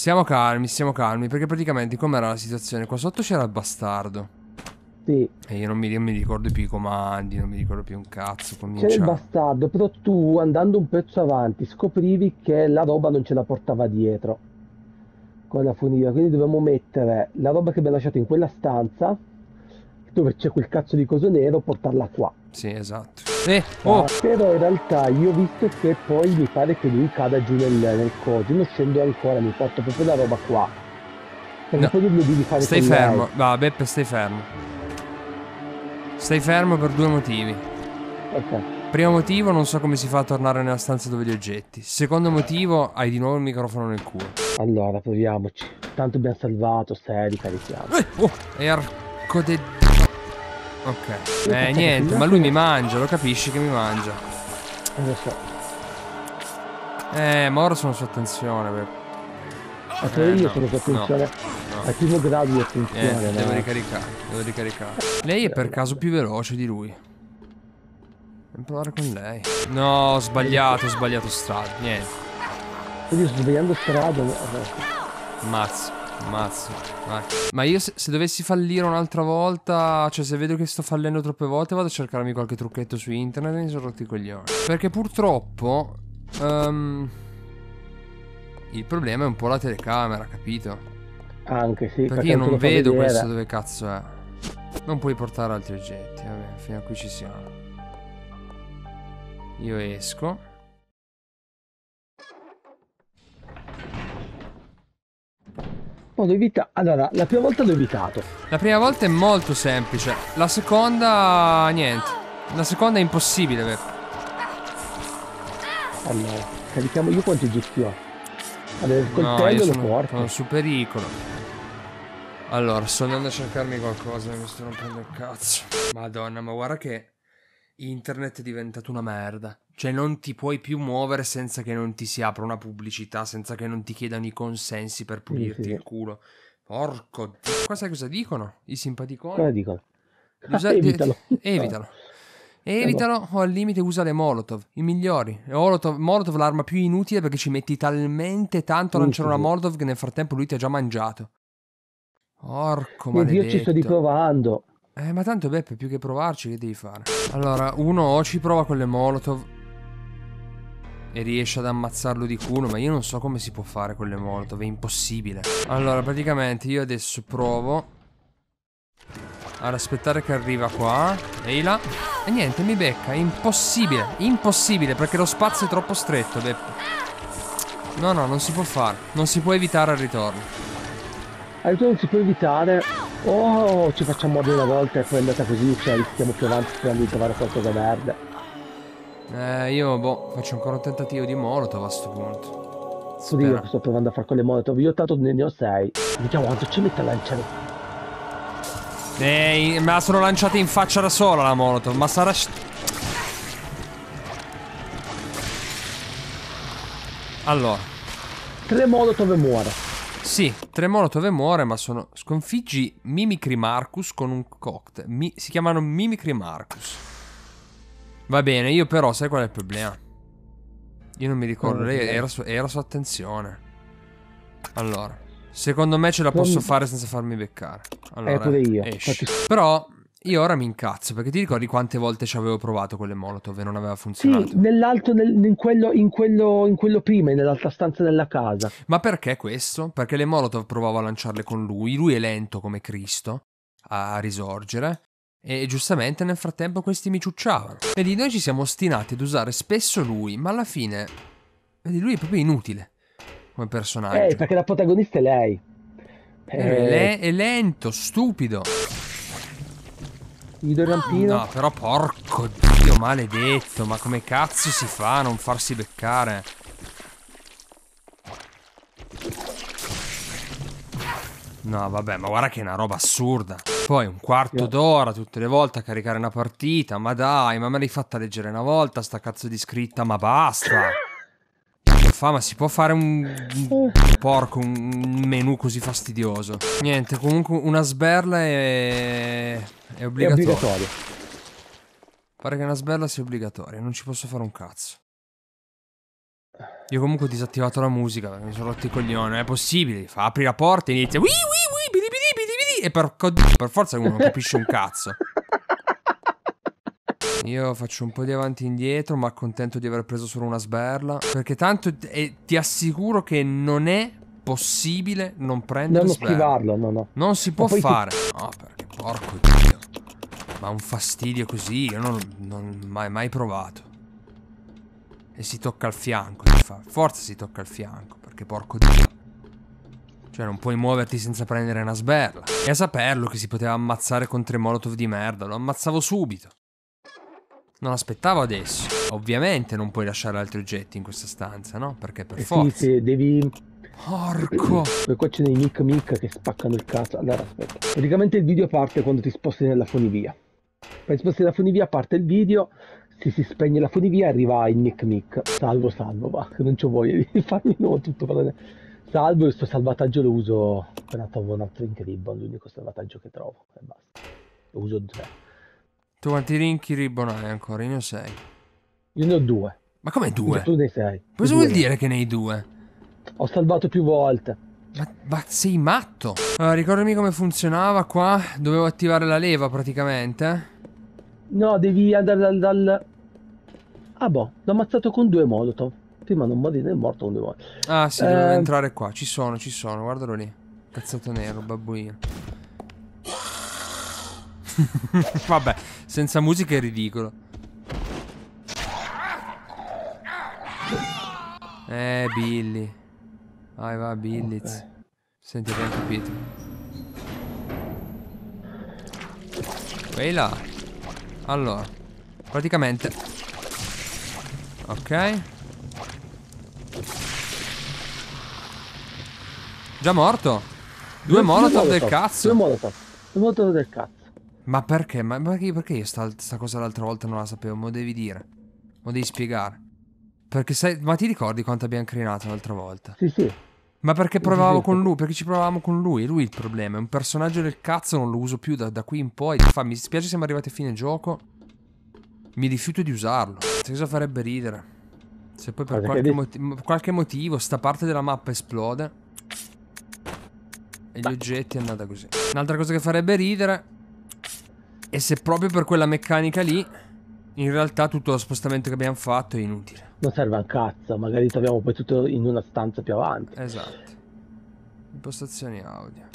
Siamo calmi, perché praticamente com'era la situazione? Qua sotto c'era il bastardo. Sì. E io non mi ricordo più i comandi, non mi ricordo più un cazzo. C'era il bastardo, però tu andando un pezzo avanti scoprivi che la roba non ce la portava dietro con la funivia, quindi dovevamo mettere la roba che abbiamo lasciato in quella stanza dove c'è quel cazzo di coso nero, portarla qua. Sì, esatto. Oh. Però in realtà io ho visto che poi mi pare che lui cada giù nel coso. Io scendo ancora, mi porto proprio la roba qua. No. Poi io devi fare. Stai fermo, va Beppe, stai fermo. Stai fermo per due motivi. Ok. Primo motivo, non so come si fa a tornare nella stanza dove li oggetti. Secondo motivo, hai di nuovo il microfono nel culo. Allora, proviamoci. Tanto abbiamo salvato, stai, ricarichiamo. Ok, niente, ma lui mi mangia, lo capisci che mi mangia. Lo so. Ma ora sono su attenzione, Beppe. Io sono su attenzione. Al primo grado di attenzione. Devo ricaricare, Lei è per caso più veloce di lui. Devo provare con lei. No, ho sbagliato, strada, niente. Io sto sbagliando strada. Ammazzo. Ma io se dovessi fallire un'altra volta, cioè se vedo che sto fallendo troppe volte, vado a cercarmi qualche trucchetto su internet e mi sono rotti i coglioni. Perché purtroppo il problema è un po' la telecamera, capito? Anche sì. Perché io non vedo questo dove cazzo è. Non puoi portare altri oggetti. Vabbè, fino a qui ci siamo. Io esco. Allora, la prima volta l'ho evitato. La prima volta è molto semplice. La seconda, niente. La seconda è impossibile, vero? Allora, carichiamo io quanti oggetti ho. Allora, il coltello lo porto. Sono su pericolo. Allora, sto andando a cercarmi qualcosa. Mi sto rompendo il cazzo. Madonna, ma guarda che internet è diventato una merda. Cioè non ti puoi più muovere senza che non ti si apra una pubblicità, senza che non ti chiedano i consensi per pulirti il culo. Porco Dio. Qua sai cosa dicono? I simpaticoni. Cosa dicono? Evitalo. Evitalo o al limite usa le Molotov, i migliori. Molotov l'arma più inutile perché ci metti talmente tanto a lanciare una Molotov che nel frattempo lui ti ha già mangiato. Porco maledetto. Io ci sto riprovando. Ma tanto Beppe, più che provarci che devi fare? Allora, uno o ci prova con le Molotov e riesce ad ammazzarlo di culo, ma io non so come si può fare con le Molotov, è impossibile. Allora, praticamente io adesso provo ad aspettare che arriva qua, e là, e niente, mi becca, è impossibile, perché lo spazio è troppo stretto, Beppe. No, no, non si può fare, non si può evitare il ritorno. Al ritorno non si può evitare, oh, ci facciamo mordere una volta e poi è andata così, cioè rischiamo più avanti sperando di trovare qualcosa verde. Io, boh, faccio ancora un tentativo di Molotov a sto punto. Io sto provando a fare con le Molotov. Io tanto ne ho 6. Vediamo quanto ci mette a lanciare. Me la sono lanciata in faccia da sola la Molotov. Ma sarà... Allora, 3 Molotov e muore. Sì, 3 Molotov e muore, ma sono... Sconfiggi Mimikry Marcus con un cocktail. Si chiamano Mimikry Marcus. Va bene, io però, sai qual è il problema? Io non mi ricordo, lei era su attenzione. Allora, secondo me ce la posso fare senza farmi beccare. Allora, pure io. Esci. Però io ora mi incazzo, perché ti ricordi quante volte ci avevo provato con le Molotov e non aveva funzionato? Sì, nell'altro, in quello prima, nell'altra stanza della casa. Ma perché questo? Perché le Molotov provavo a lanciarle con lui è lento come Cristo a risorgere. E giustamente nel frattempo questi mi ciucciavano. Vedi, noi ci siamo ostinati ad usare spesso lui, ma alla fine, vedi, lui è proprio inutile come personaggio. Perché la protagonista è lei. È lento, stupido. Gli do il rampino. No, però porco Dio maledetto, ma come cazzo si fa a non farsi beccare? No, vabbè, ma guarda che è una roba assurda. Poi un quarto d'ora tutte le volte a caricare una partita. Ma dai, ma me l'hai fatta leggere una volta sta cazzo di scritta, ma basta. Ma si può fare un menù così fastidioso? Niente, comunque una sberla è obbligatoria. Pare che una sberla sia obbligatoria, non ci posso fare un cazzo. Io comunque ho disattivato la musica perché mi sono rotto il coglione. Non è possibile. Fa, apri la porta e inizia e per forza uno non capisce un cazzo. Io faccio un po' di avanti e indietro, ma contento di aver preso solo una sberla, perché tanto ti assicuro che non è possibile non prendere sberla. Non schivarlo, no, no. Non si può fare. No, perché porco Dio. Ma un fastidio così io non ho mai provato. E si tocca al fianco, forza si tocca al fianco, perché porco Dio. Cioè non puoi muoverti senza prendere una sberla. E a saperlo che si poteva ammazzare con tre molotov di merda, lo ammazzavo subito. Non aspettavo adesso. Ovviamente non puoi lasciare altri oggetti in questa stanza, no? Perché per forza. Sì, devi... Porco! E qua c'è dei Mik-Mik che spaccano il cazzo. Allora aspetta. Praticamente il video parte quando ti sposti nella funivia. Quando ti sposti nella funivia parte il video. Se si spegne la funivia arriva il Mik-Mik. Salvo, va. Non c'ho voglia di farmi nuovo tutto. Salvo, questo salvataggio lo uso appena trovo un altro rinkiribbon, l'unico salvataggio che trovo, e basta. Lo uso 3. Tu quanti rinkiribbon hai ancora? Io ne ho 6. Io ne ho 2. Ma come 2? Tu ne hai 6. Cosa vuol dire che ne hai 2? Ho salvato più volte. Ma sei matto? Allora, ricordami come funzionava qua. Dovevo attivare la leva praticamente. No, devi andare dal... Ah boh, l'ho ammazzato con 2 molotov. Ma non morire, né morto con 2 volte. Ah si, doveva entrare qua. Ci sono, guardalo lì. Cazzato nero, babbuino. Vabbè, senza musica è ridicolo. Billy. Vai, va, Billy. Okay. Senti, abbiamo capito. Vai là. Allora, praticamente. Ok. Già morto? Due molotov del cazzo. Due molotov del cazzo. Ma perché? Perché io sta cosa l'altra volta non la sapevo? Mo devi dire. Mo devi spiegare. Perché sai... Ma ti ricordi quanto abbiamo crinato l'altra volta? Sì. Ma perché provavo con lui? Perché ci provavamo con lui? Lui il problema. È un personaggio del cazzo, non lo uso più da qui in poi. Mi dispiace, siamo arrivati a fine gioco. Mi rifiuto di usarlo. Se cosa farebbe ridere? Se poi per qualche motivo sta parte della mappa esplode e gli oggetti è andata così. Un'altra cosa che farebbe ridere è se proprio per quella meccanica lì in realtà tutto lo spostamento che abbiamo fatto è inutile. Non serve a un cazzo, magari troviamo poi tutto in una stanza più avanti. Esatto. Impostazioni audio.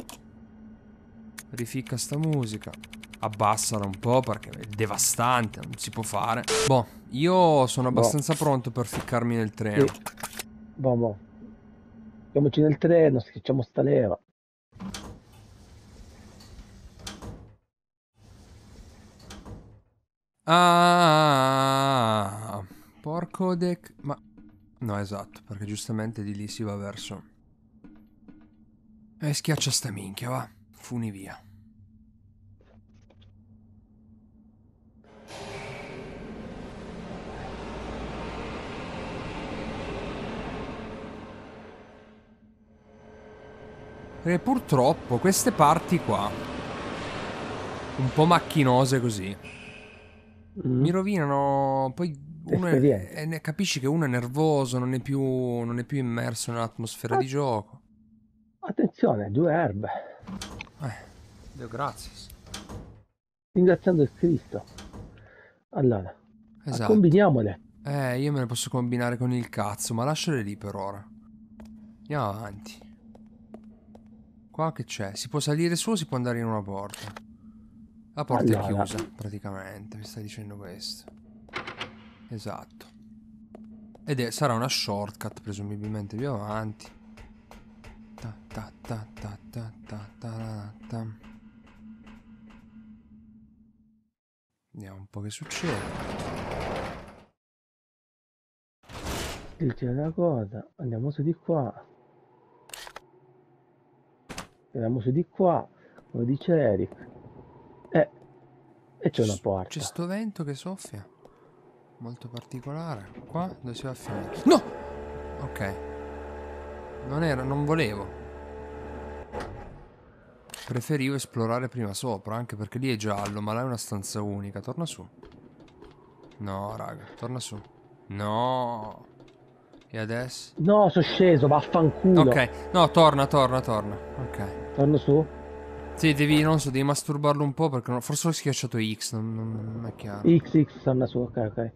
Rificca sta musica. Abbassala un po' perché è devastante, non si può fare. Boh, io sono abbastanza pronto per ficcarmi nel treno. Sì. Boh. Andiamoci nel treno, schiacciamo sta leva. Ah, porco dec... Ma... No, esatto, perché giustamente di lì si va verso... E schiaccia sta minchia, va. Funi via. Perché purtroppo queste parti qua, un po' macchinose così, mi rovinano. Poi uno capisci che uno è nervoso, non è più immerso nell'atmosfera di gioco. Attenzione, 2 erbe. Dio grazie. Ringraziando il Cristo. Allora, esatto. Combiniamole. Io me le posso combinare con il cazzo, ma lasciale lì per ora. Andiamo avanti. Qua che c'è? Si può salire su o si può andare in una porta? La porta è chiusa, praticamente, mi stai dicendo questo. Esatto. Ed sarà una shortcut, presumibilmente, più avanti. Vediamo un po' che succede. C'è una cosa, andiamo su di qua. Andiamo su di qua, come dice Eric. E c'è una porta. C'è sto vento che soffia. Molto particolare. Qua dove si va a finire? No! Ok. Non volevo. Preferivo esplorare prima sopra, anche perché lì è giallo, ma là è una stanza unica. Torna su. No, raga, torna su. No! E adesso? No, sono sceso, vaffanculo. Ok, no, torna. Ok. Torno su? Sì, devi, non so, devi masturbarlo un po' perché non, forse ho schiacciato X, non è chiaro. X, torna su, ok.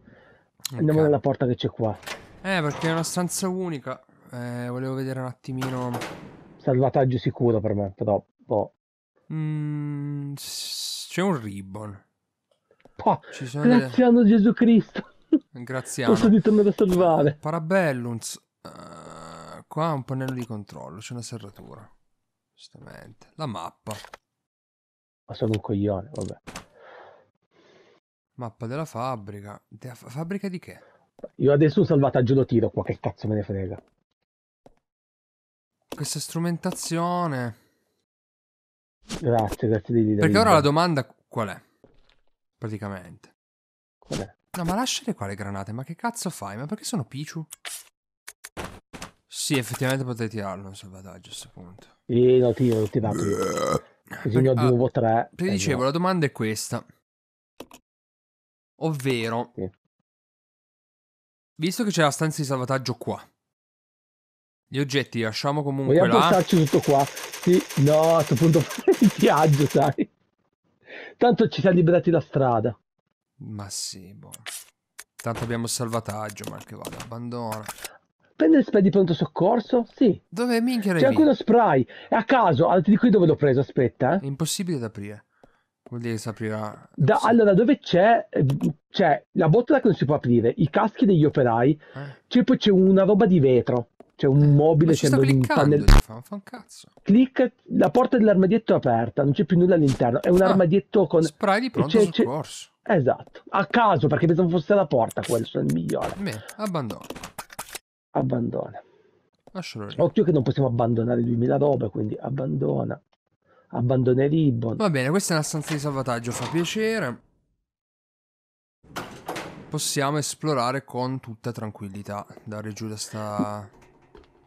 Andiamo nella porta che c'è qua. Perché è una stanza unica. Volevo vedere un attimino. Salvataggio sicuro per me, però. Boh. C'è un ribbon. Oh, Graziano delle... Gesù Cristo. Graziano. Posso di tornare a salvare. Parabellums. Qua un pannello di controllo. C'è una serratura. Giustamente. La mappa. Ma sono un coglione, vabbè. Mappa della fabbrica. Fabbrica di che? Io adesso un salvataggio lo tiro qua. Che cazzo me ne frega. Questa strumentazione. Grazie di David. Perché ora la domanda qual è? Praticamente. Qual è? No, ma lasciare qua le granate, ma che cazzo fai? Ma perché sono Pichu? Sì, effettivamente potete tirarlo un salvataggio a questo punto. Sì, lo tiro, lo tirato. Bisogna di nuovo 3. Ti dicevo, la domanda è questa. Ovvero, sì. Visto che c'è la stanza di salvataggio qua, gli oggetti li lasciamo comunque là. Vogliamo portarci tutto qua? Sì, no, a questo punto il viaggio, sai? Tanto ci siamo liberati la strada. Ma sì, boh. Tanto abbiamo il salvataggio, ma che vada, abbandona. Prende il spray di pronto soccorso? Sì. Dove minchia eri? C'è anche uno spray. È a caso, altri di qui dove l'ho preso, aspetta. È impossibile da aprire. Vuol dire che si aprirà... allora, dove c'è? C'è la botola che non si può aprire, i caschi degli operai, cioè, poi c'è una roba di vetro. C'è un mobile, c'è un pannello. Fa un cazzo. Clicca, la porta dell'armadietto è aperta, non c'è più nulla all'interno. È un armadietto con. Spray di pronto soccorso. Esatto. A caso, perché pensavo fosse la porta, quello è il migliore. Bene, abbandona. Abbandona. Lascialo. Occhio che non possiamo abbandonare 2000 robe, quindi abbandona. Abbandona i ribbon. Va bene, questa è una stanza di salvataggio, fa piacere. Possiamo esplorare con tutta tranquillità. Dare giù da sta.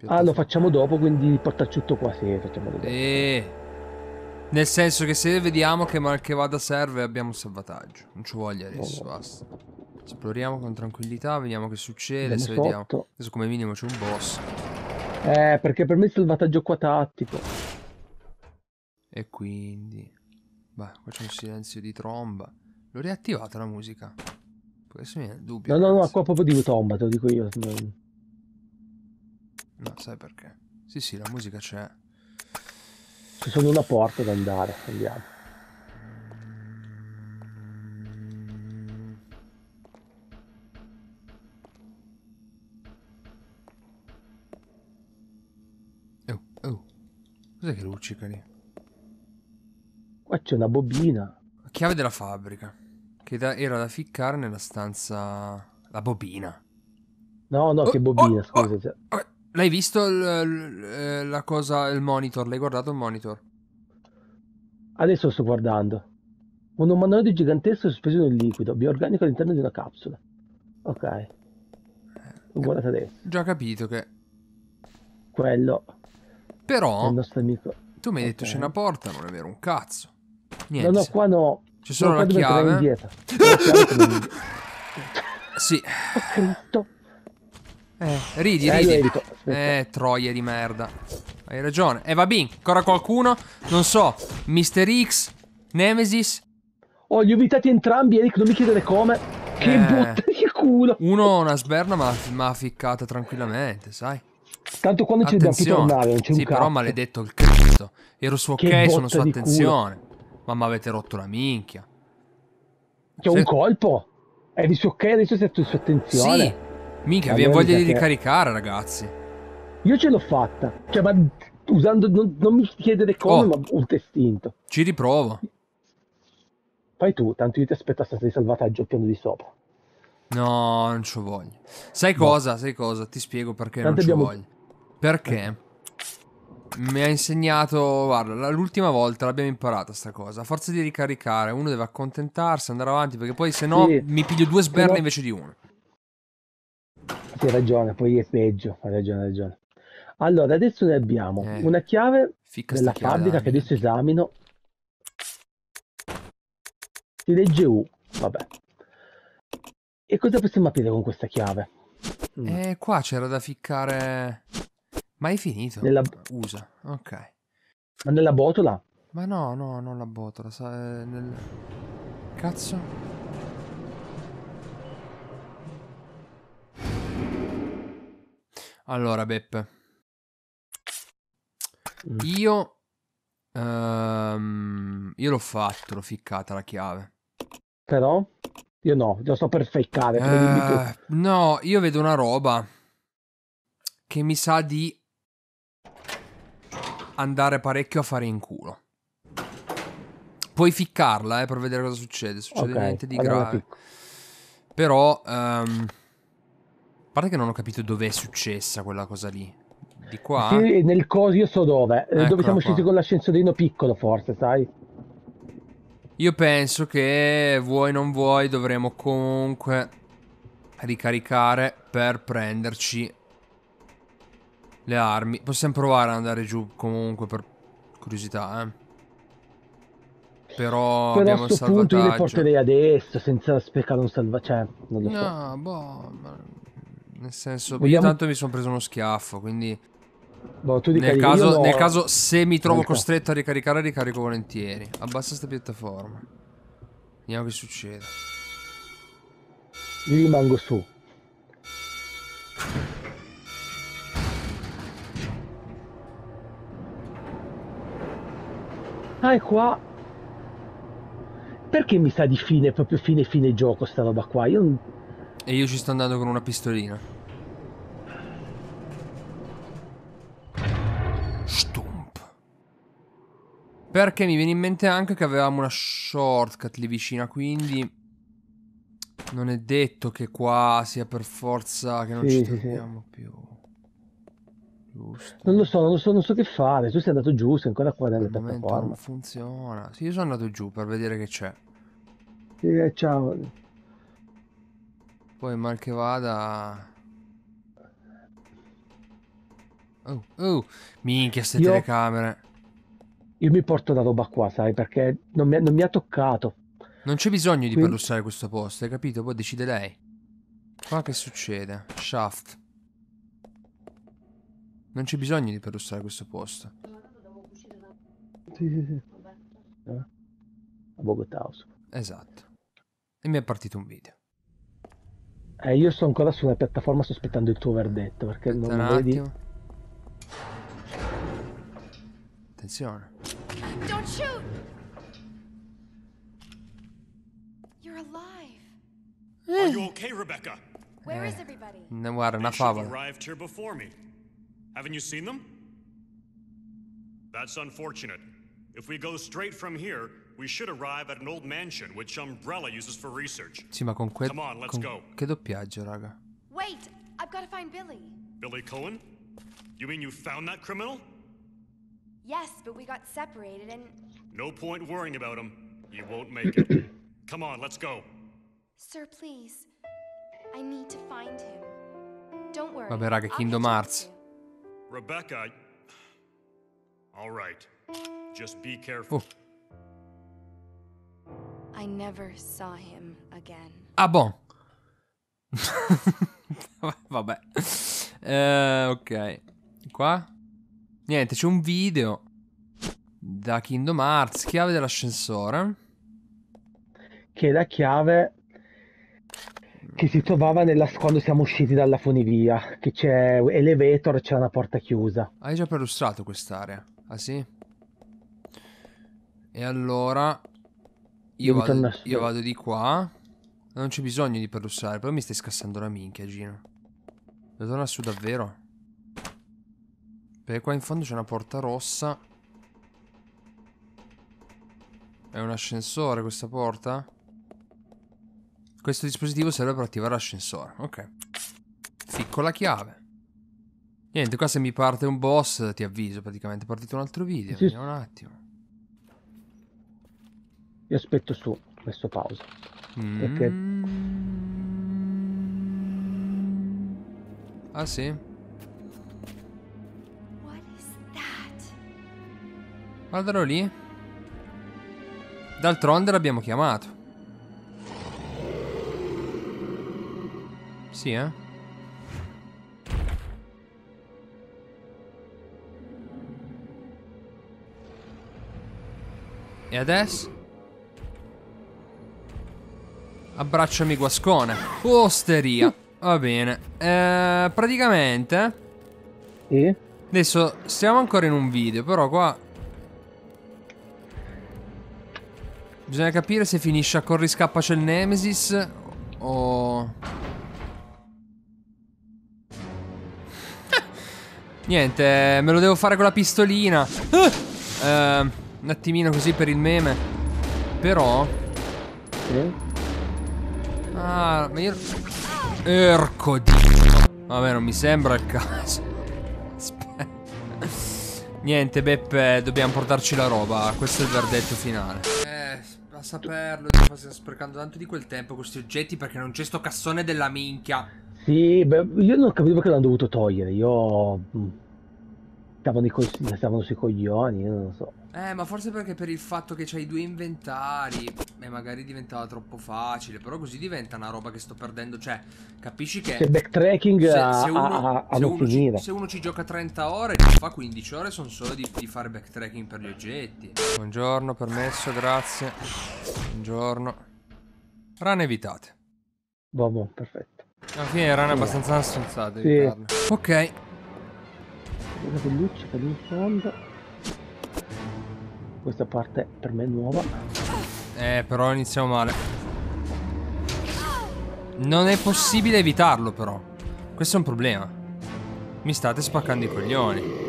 Lo facciamo dopo, quindi portarci tutto qua, sì, facciamo dopo. Nel senso che se vediamo che mal che vada serve abbiamo un salvataggio. Non ci voglia adesso, basta. Esploriamo con tranquillità, vediamo che succede, se vediamo. Adesso come minimo c'è un boss. Perché per me è il salvataggio qua tattico. E quindi... Beh, qua c'è un silenzio di tromba. L'ho riattivata la musica. Adesso mi è il dubbio. No, qua proprio di tromba, te lo dico io. No, sai perché? Sì, la musica c'è. C'è solo una porta da andare, andiamo. Oh. Cos'è che luccica lì? Qua c'è una bobina. La chiave della fabbrica. Che era da ficcare nella stanza... La bobina. No, che bobina, scusa. L'hai visto la cosa, il monitor? L'hai guardato il monitor? Adesso lo sto guardando. Un umanoide gigantesco sospeso nel liquido, bioorganico all'interno di una capsula. Ok. Lo guardate adesso. Già capito che... Quello... Però... Il nostro amico... Tu mi hai detto c'è una porta, non è vero un cazzo. Niente. No, qua no. C'è solo la chiave. Indietro. Sì. Ho ridi. Troia di merda. Hai ragione. Va bene, ancora qualcuno? Non so, Mr. X, Nemesis. Li ho invitati entrambi, Eric, non mi chiedere come. Che botte di culo. Uno una sberna ma ficcata tranquillamente, sai. Tanto quando ci dobbiamo più tornare, non c'è un cazzo. Però maledetto il cazzo. Ero su ok, sono su attenzione. Ma mi avete rotto la minchia. C'è un colpo. Eri su ok, adesso sei su attenzione. Sì. Minchia, vi voglia di ricaricare, ragazzi. Io ce l'ho fatta. Cioè, ma usando... Non mi chiedere come, ma un testinto. Ci riprovo. Fai tu, tanto io ti aspetto a stare di salvataggio piano di sopra. No, non ci voglio. Sai cosa? Ti spiego perché tanto non ci voglio. Perché mi ha insegnato... Guarda, l'ultima volta l'abbiamo imparata sta cosa. A forza di ricaricare, uno deve accontentarsi, andare avanti, perché poi se no mi piglio due sberne invece di uno. Hai ragione, poi è peggio. Hai ragione. Allora, adesso ne abbiamo una chiave della fabbrica che adesso esamino. Si legge U, vabbè. E cosa possiamo aprire con questa chiave? E qua c'era da ficcare. Ma hai finito? Nella... Usa, ok. Ma nella botola? Ma no, no, non la botola. Nel... Cazzo. Allora, Beppe. Io l'ho fatto, l'ho ficcata la chiave. Però? Io no, lo sto per ficcare. No, io vedo una roba che mi sa di andare parecchio a fare in culo. Puoi ficcarla, per vedere cosa succede. Succede niente di grave. Però a parte che non ho capito dove è successa quella cosa lì. Di qua? Sì, nel coso io so dove. Dove siamo usciti con l'ascensorino piccolo, forse, sai? Io penso che vuoi non vuoi dovremo comunque ricaricare per prenderci le armi. Possiamo provare ad andare giù comunque per curiosità, Però abbiamo il salvataggio. Punto io le porterei a destra senza aspettare un salvataggio. Non lo so. No, boh, ma... nel senso, vogliamo... io tanto mi sono preso uno schiaffo, quindi no, tu nel caso se mi trovo costretto a ricaricare, ricarico volentieri. Abbassa sta piattaforma. Vediamo che succede. Io rimango su. Ah, è qua. Perché mi sa di fine, proprio fine gioco sta roba qua? Io... E io ci sto andando con una pistolina. Perché mi viene in mente anche che avevamo una shortcut lì vicina, quindi non è detto che qua sia per forza che non ci troviamo più. Giusto. Non lo so che fare. Tu sei andato giù, sei ancora qua nella piattaforma. Non funziona. Sì, io sono andato giù per vedere che c'è. Ciao. Poi mal che vada. Oh. Minchia, ste telecamere. Io mi porto la roba qua, sai, perché non mi ha toccato. Non c'è bisogno di perlustrare questo posto, hai capito? Poi decide lei. Qua che succede? Shaft. Non c'è bisogno di perlustrare questo posto. Sì. A Bogotà. Esatto. E mi è partito un video. Io sto ancora sulla piattaforma, sto aspettando il tuo verdetto, perché aspetta non vedi... Attimo. Attenzione. Don't shoot. You're alive. Are you okay, Rebecca? Where is everybody? No, guarda, una favola. They arrived here before me. Haven't you seen them? That's unfortunate. If we go straight from here, we should arrive at an old mansion which Umbrella uses for research. Sì, ma con quel che doppiaggio, raga. Wait, I've got to find Billy. Billy Cohen? You mean you found that criminal? Yes, but we got separated and... No point worrying about him. You won't make it. Come on, let's go. Sir, please. I need to find him. Don't worry. Vabbè, raga, Kingdom Hearts. Rebecca. All right. Just be careful. Oh. I never saw him again. Ah, bon. Vabbè. Ok. Qua? Niente, c'è un video da Kingdom Hearts, chiave dell'ascensore. Che è la chiave che si trovava quando siamo usciti dalla funivia, che c'è elevator e c'è una porta chiusa. Hai già perlustrato quest'area? Ah sì? E allora io vado di qua. Non c'è bisogno di perlustrare, però mi stai scassando la minchia, Gino. Lo torna su davvero? Perché qua in fondo c'è una porta rossa. È un ascensore questa porta? Questo dispositivo serve per attivare l'ascensore. Ok. Ficco la chiave. Niente, qua se mi parte un boss ti avviso praticamente. È partito un altro video. Sì. Vediamo un attimo. Io aspetto su questo pausa. Perché... Ah sì? Guardalo lì. D'altronde l'abbiamo chiamato. Sì, eh? E adesso? Abbracciami guascone. Osteria. Va bene. Praticamente. E? Adesso siamo ancora in un video, però qua bisogna capire se finisce a corri scappa c'è il Nemesis o... Niente, me lo devo fare con la pistolina. Un attimino così per il meme. Però... Ah, ma io... Erco di... Vabbè, non mi sembra il caso. Niente, Beppe, dobbiamo portarci la roba. Questo è il verdetto finale. A saperlo, stiamo sprecando tanto di quel tempo questi oggetti perché non c'è sto cassone della minchia. Sì, beh, io non capivo perché l'hanno dovuto togliere. Io... Stavano sui coglioni, io non lo so. Ma forse perché per il fatto che c'hai due inventari magari diventava troppo facile. Però così diventa una roba che sto perdendo. Cioè, capisci che... Se backtracking se uno ci gioca 30 ore, fa 15 ore sono solo di fare backtracking per gli oggetti. Buongiorno, permesso, grazie. Buongiorno. Rane evitate. Boh, perfetto. Alla fine rane abbastanza assenzate, sì. Evitarle. Ok. Una pelluccia, onda. Questa parte per me è nuova. Però iniziamo male. Non è possibile evitarlo però. Questo è un problema. Mi state spaccando i coglioni.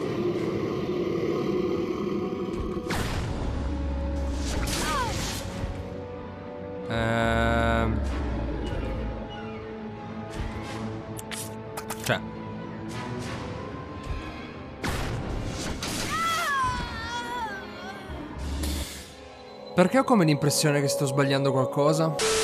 Perché ho come l'impressione che sto sbagliando qualcosa?